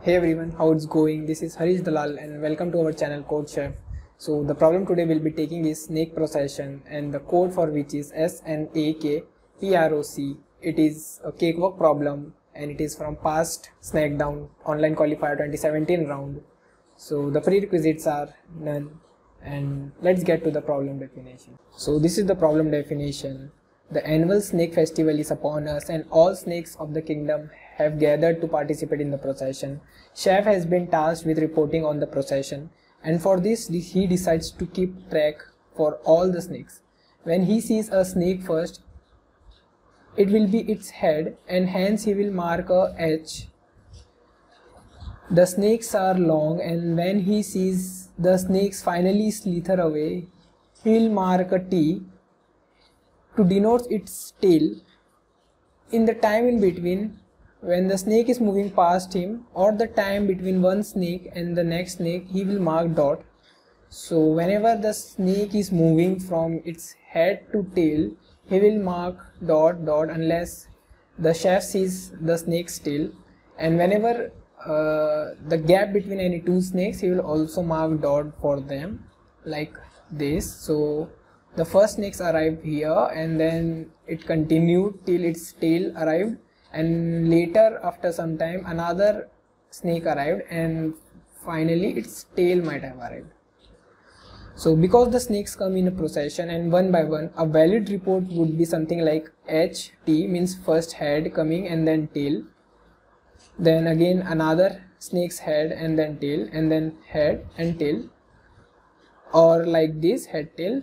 Hey everyone, how it's going? This is Harish Dalal and welcome to our channel CodeChef. So the problem today we'll be taking is snake procession, and the code for which is snackproc. It is a cakewalk problem and it is from past snackdown online qualifier 2017 round. So the prerequisites are none, and let's get to the problem definition. So this is the problem definition. The annual snake festival is upon us, and all snakes of the kingdom have gathered to participate in the procession. Chef has been tasked with reporting on the procession, and for this he decides to keep track for all the snakes. When he sees a snake first, it will be its head, and hence he will mark a H. The snakes are long, and when he sees the snakes finally slither away, he will mark a T to denote its tail. In the time in between, when the snake is moving past him, or the time between one snake and the next snake, he will mark dot. So whenever the snake is moving from its head to tail, he will mark dot dot unless the chef sees the snake's tail, and whenever the gap between any two snakes, he will also mark dot for them, like this. So the first snakes arrived here, and then it continued till its tail arrived, and later after some time another snake arrived, and finally its tail might have arrived. So because the snakes come in a procession and one by one, a valid report would be something like HT, means first head coming and then tail, then again another snake's head and then tail, and then head and tail, or like this, head tail.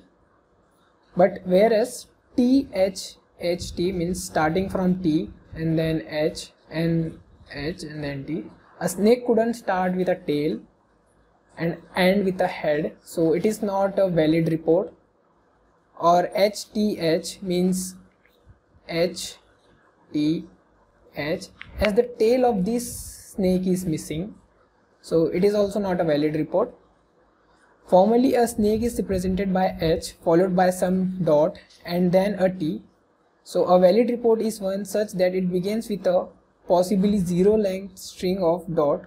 But whereas THHT means starting from T and then H and H and then T, a snake couldn't start with a tail and end with a head, so it is not a valid report. Or HTH means HTH, as the tail of this snake is missing, so it is also not a valid report. Formally, a snake is represented by H followed by some dot and then a T. So a valid report is one such that it begins with a possibly zero length string of dot.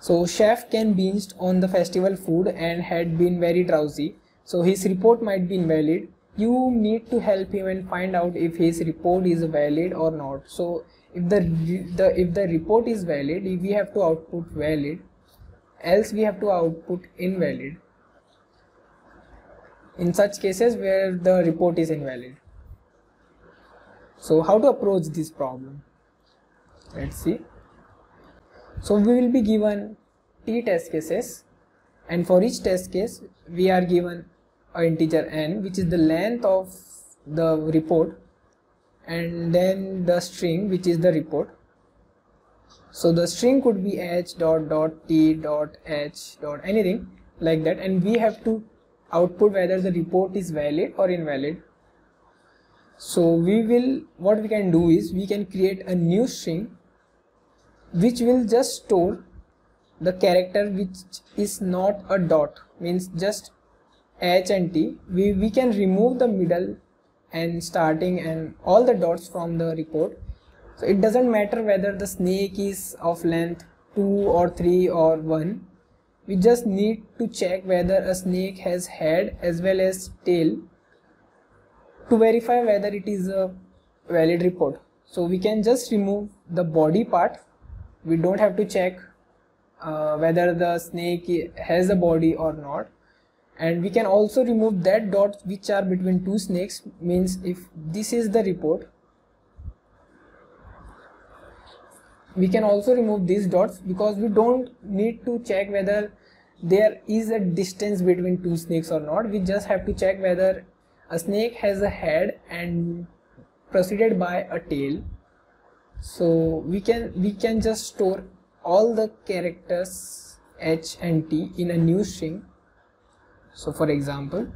So chef can binged on the festival food and had been very drowsy, so his report might be invalid. You need to help him and find out if his report is valid or not. So if the report is valid, we have to output valid, else we have to output invalid. In such cases where the report is invalid. So how to approach this problem? Let's see. So we will be given T test cases, and for each test case we are given an integer n, which is the length of the report, and then the string, which is the report. So the string could be h dot dot t dot h dot anything like that, and we have to output whether the report is valid or invalid. So what we can do is we can create a new string which will just store the character which is not a dot, means just H and T. We can remove the middle and starting and all the dots from the report. So it doesn't matter whether the snake is of length 2 or 3 or 1. We just need to check whether a snake has head as well as tail to verify whether it is a valid report. So we can just remove the body part. We don't have to check whether the snake has a body or not, and we can also remove that dot which are between two snakes, means if this is the report, we can also remove these dots because we don't need to check whether there is a distance between two snakes or not. We just have to check whether a snake has a head and preceded by a tail. So we can just store all the characters H and T in a new string. So for example,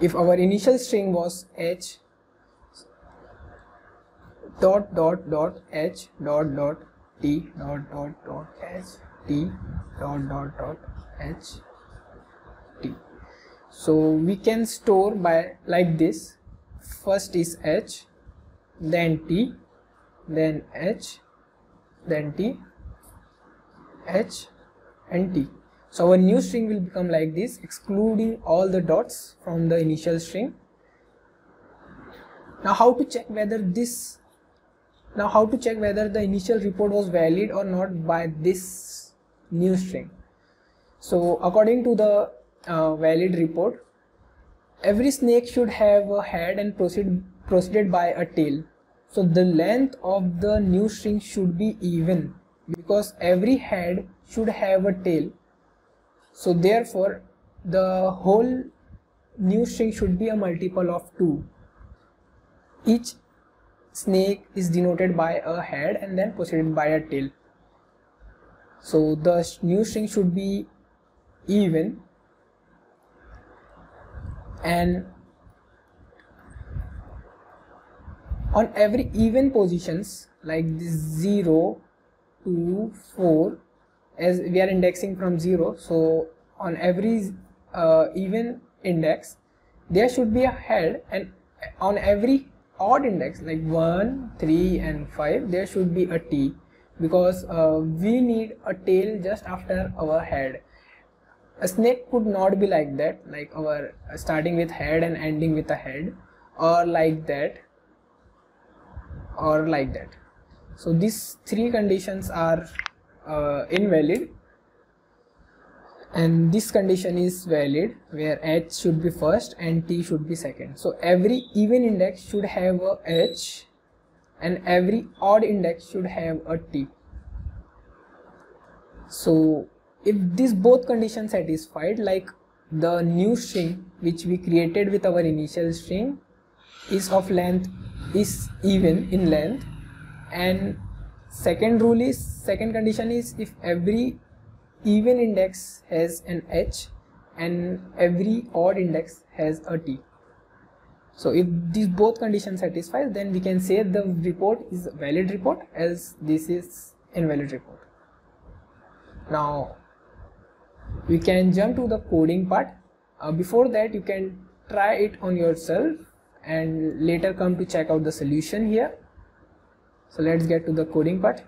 if our initial string was H dot dot dot H dot dot T dot dot H T dot H T, so we can store by like this: first is H, then T, then H, then T, H and T. So our new string will become like this, excluding all the dots from the initial string. Now how to check whether the initial report was valid or not by this new string? So according to the valid report, every snake should have a head and proceeded by a tail. So the length of the new string should be even, because every head should have a tail. So therefore the whole new string should be a multiple of 2. Each snake is denoted by a head and then preceded by a tail. So the new string should be even, and on every even positions like this 0, 2, 4, as we are indexing from 0, so on every even index there should be a head, and on every odd index like 1, 3 and 5 there should be a T, because we need a tail just after our head. A snake could not be like that, like our starting with head and ending with a head, or like that, or like that. So these three conditions are invalid, and this condition is valid where H should be first and T should be second. So every even index should have a H and every odd index should have a T. So if these both conditions satisfied, like the new string which we created with our initial string is even in length, and second condition is if every even index has an H and every odd index has a T. So if these both conditions satisfy, then we can say the report is a valid report, as this is invalid report. Now we can jump to the coding part. Before that, you can try it on yourself and later come to check out the solution here. So let's get to the coding part.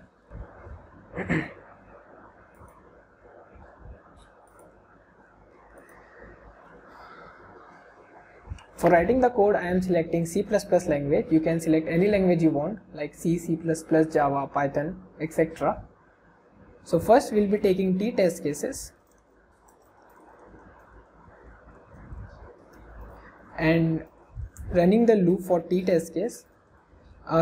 For writing the code, I am selecting C++ language. You can select any language you want, like C, C++, Java, Python, etc. So first we'll be taking T test cases, and running the loop for T test case.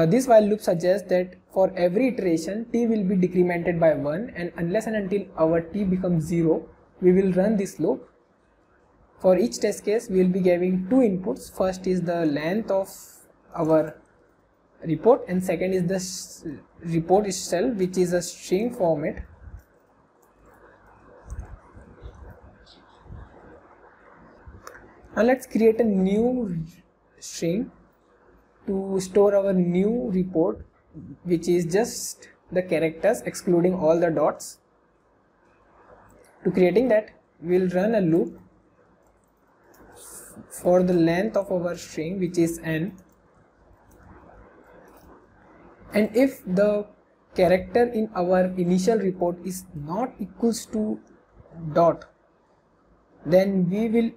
This while loop suggests that for every iteration T will be decremented by 1, and unless and until our T becomes 0 we will run this loop. For each test case we will be giving 2 inputs. First is the length of our report and second is the report itself, which is a string format. Now let's create a new string to store our new report, which is just the characters excluding all the dots. To creating that, we will run a loop for the length of our string, which is n, and if the character in our initial report is not equals to dot, then we will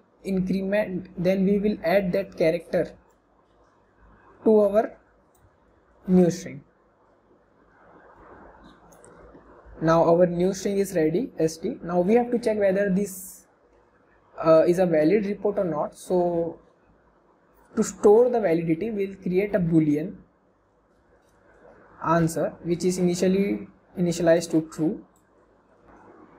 add that character to our new string. Now our new string is ready, st. Now we have to check whether this is a valid report or not. So to store the validity, we will create a boolean answer, which is initialized to true.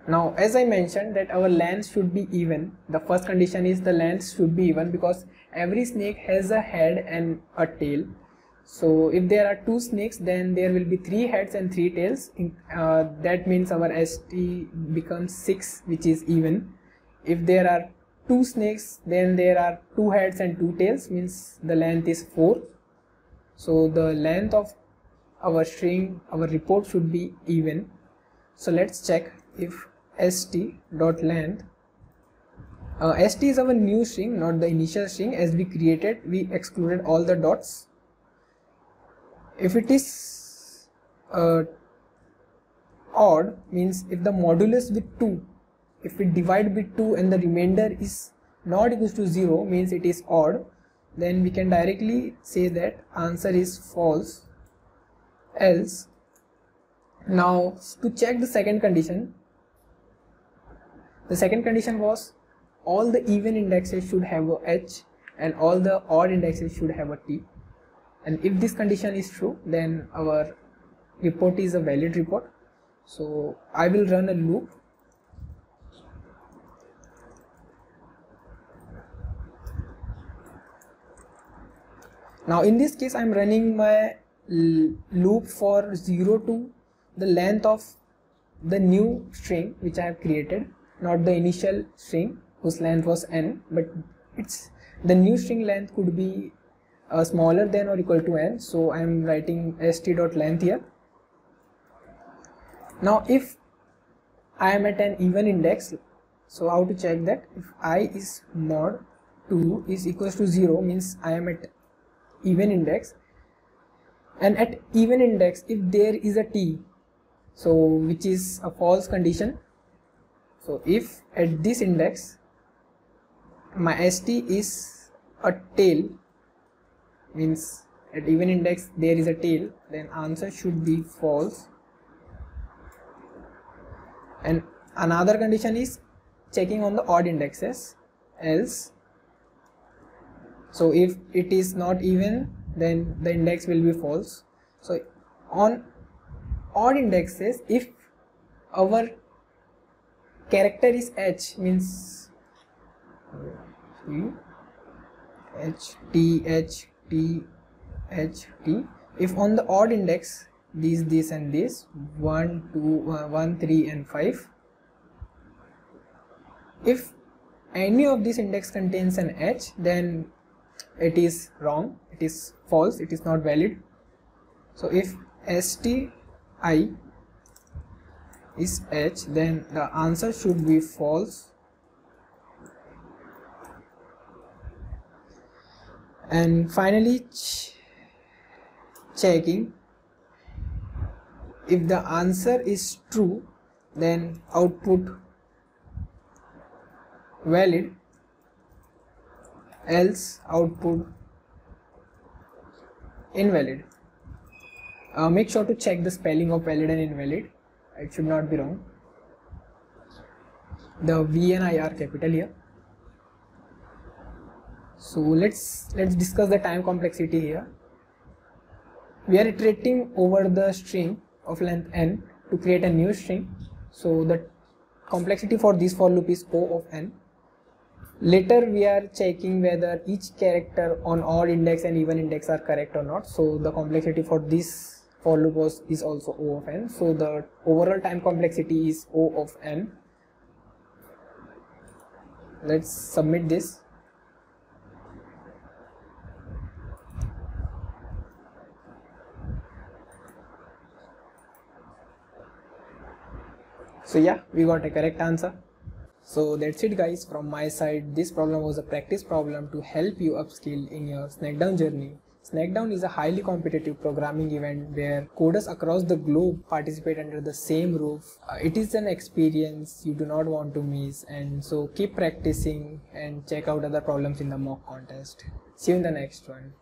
Now as I mentioned that our length should be even, the first condition is the length should be even, because every snake has a head and a tail. So if there are 2 snakes, then there will be 3 heads and 3 tails. That means our ST becomes 6, which is even. If there are 2 snakes, then there are 2 heads and 2 tails, means the length is 4. So the length of our string, our report, should be even. So let's check if st.length, st is our new string, not the initial string. As we created, we excluded all the dots. If it is odd means if the modulus with 2, if we divide by 2 and the remainder is not equals to 0 means it is odd, then we can directly say that answer is false. Else, now to check the second condition, the second condition was all the even indexes should have a h and all the odd indexes should have a t, and if this condition is true then our report is a valid report. So I will run a loop. Now in this case I am running my loop for 0 to the length of the new string which I have created, not the initial string whose length was n, but it's the new string length could be smaller than or equal to n, so I am writing st.length here. Now if I am at an even index, so how to check that? If I is mod 2 is equals to 0 means I am at even index, and at even index if there is a t, so which is a false condition, so if at this index my st is a tail means at even index there is a tail, then answer should be false. And another condition is checking on the odd indexes, else, so if it is not even then the index will be false. So on odd indexes if our character is h means h t h t h t, if on the odd index these, this and this 1, 2, 1, 3 and 5, if any of these index contains an h then it is wrong, it is false, it is not valid. So if sti is h then the answer should be false. And finally checking if the answer is true then output valid, else output invalid. Make sure to check the spelling of valid and invalid, it should not be wrong, the V and I are capital here. So let's discuss the time complexity here. We are iterating over the string of length n to create a new string, so the complexity for this for loop is O of n. Later we are checking whether each character on odd index and even index are correct or not, so the complexity for this for loop is also O of n, so the overall time complexity is O of n. Let's submit this. So yeah, we got a correct answer. So that's it guys, from my side this problem was a practice problem to help you upskill in your Snackdown journey. Snackdown is a highly competitive programming event where coders across the globe participate under the same roof. It is an experience you do not want to miss, and so keep practicing and check out other problems in the mock contest. See you in the next one.